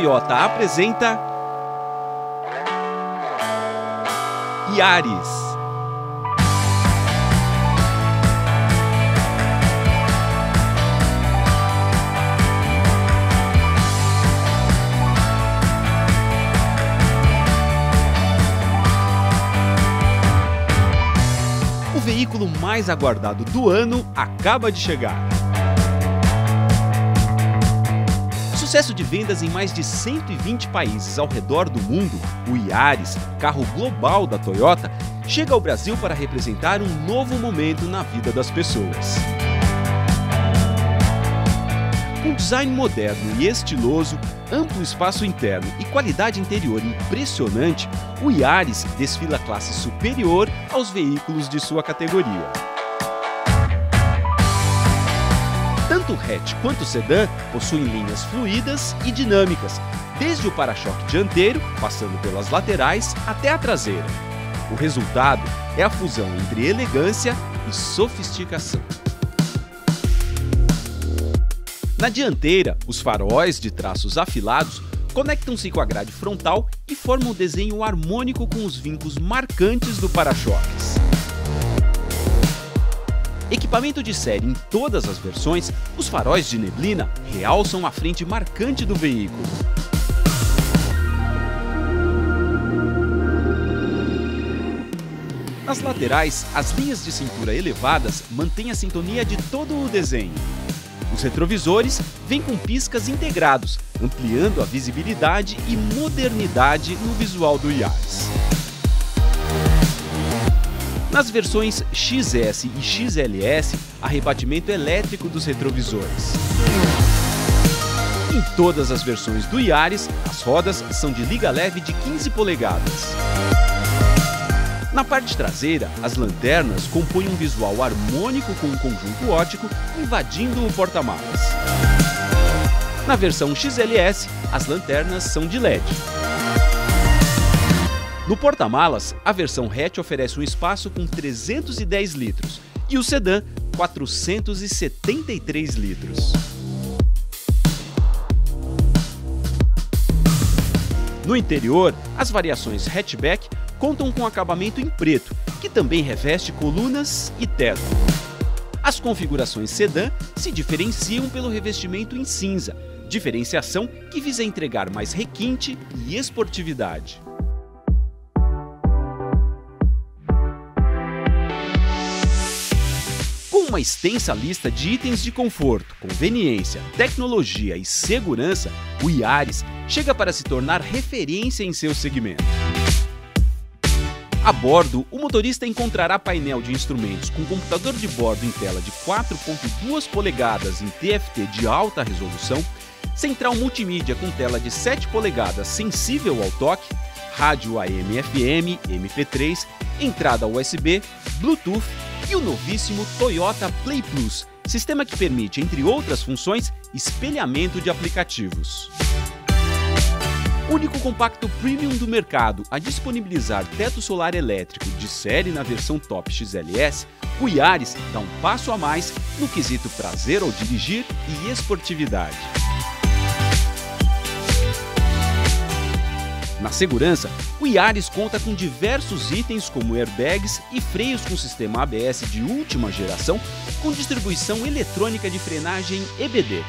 Toyota apresenta Yaris. O veículo mais aguardado do ano acaba de chegar. Sucesso de vendas em mais de 120 países ao redor do mundo, o Yaris, carro global da Toyota, chega ao Brasil para representar um novo momento na vida das pessoas. Com design moderno e estiloso, amplo espaço interno e qualidade interior impressionante, o Yaris desfila classe superior aos veículos de sua categoria. Tanto o hatch quanto o sedã possuem linhas fluidas e dinâmicas, desde o para-choque dianteiro, passando pelas laterais até a traseira. O resultado é a fusão entre elegância e sofisticação. Na dianteira, os faróis de traços afilados conectam-se com a grade frontal e formam um desenho harmônico com os vincos marcantes do para-choques. Equipamento de série em todas as versões, os faróis de neblina realçam a frente marcante do veículo. Nas laterais, as linhas de cintura elevadas mantêm a sintonia de todo o desenho. Os retrovisores vêm com piscas integrados, ampliando a visibilidade e modernidade no visual do Yaris. Nas versões XS e XLS, há rebatimento elétrico dos retrovisores. Em todas as versões do Yaris, as rodas são de liga leve de 15 polegadas. Na parte traseira, as lanternas compõem um visual harmônico com um conjunto ótico invadindo o porta-malas. Na versão XLS, as lanternas são de LED. No porta-malas, a versão hatch oferece um espaço com 310 litros e o sedã 473 litros. No interior, as variações hatchback contam com acabamento em preto, que também reveste colunas e teto. As configurações sedã se diferenciam pelo revestimento em cinza, diferenciação que visa entregar mais requinte e esportividade. Com uma extensa lista de itens de conforto, conveniência, tecnologia e segurança, o Yaris chega para se tornar referência em seu segmento. A bordo, o motorista encontrará painel de instrumentos com computador de bordo em tela de 4,2 polegadas em TFT de alta resolução, central multimídia com tela de 7 polegadas sensível ao toque, rádio AM/FM, MP3, entrada USB, Bluetooth e o novíssimo Toyota PlayPlus, sistema que permite, entre outras funções, espelhamento de aplicativos. Único compacto premium do mercado a disponibilizar teto solar elétrico de série na versão Top XLS, o Yaris dá um passo a mais no quesito prazer ao dirigir e esportividade. Na segurança, o Yaris conta com diversos itens como airbags e freios com sistema ABS de última geração com distribuição eletrônica de frenagem EBD.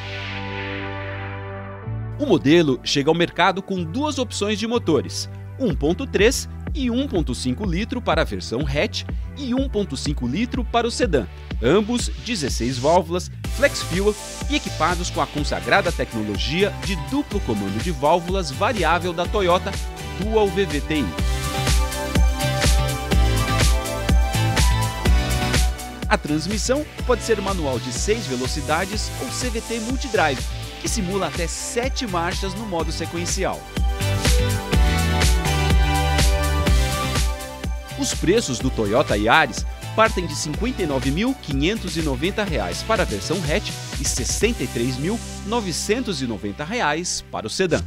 O modelo chega ao mercado com duas opções de motores, 1.3 e 1.5 litro para a versão hatch e 1.5 litro para o sedã, ambos 16 válvulas, flex fuel e equipados com a consagrada tecnologia de duplo comando de válvulas variável da Toyota Dual VVT-i. A transmissão pode ser manual de 6 velocidades ou CVT multidrive, que simula até 7 marchas no modo sequencial. Os preços do Toyota Yaris partem de R$ 59.590 para a versão hatch e R$ 63.990 para o sedã.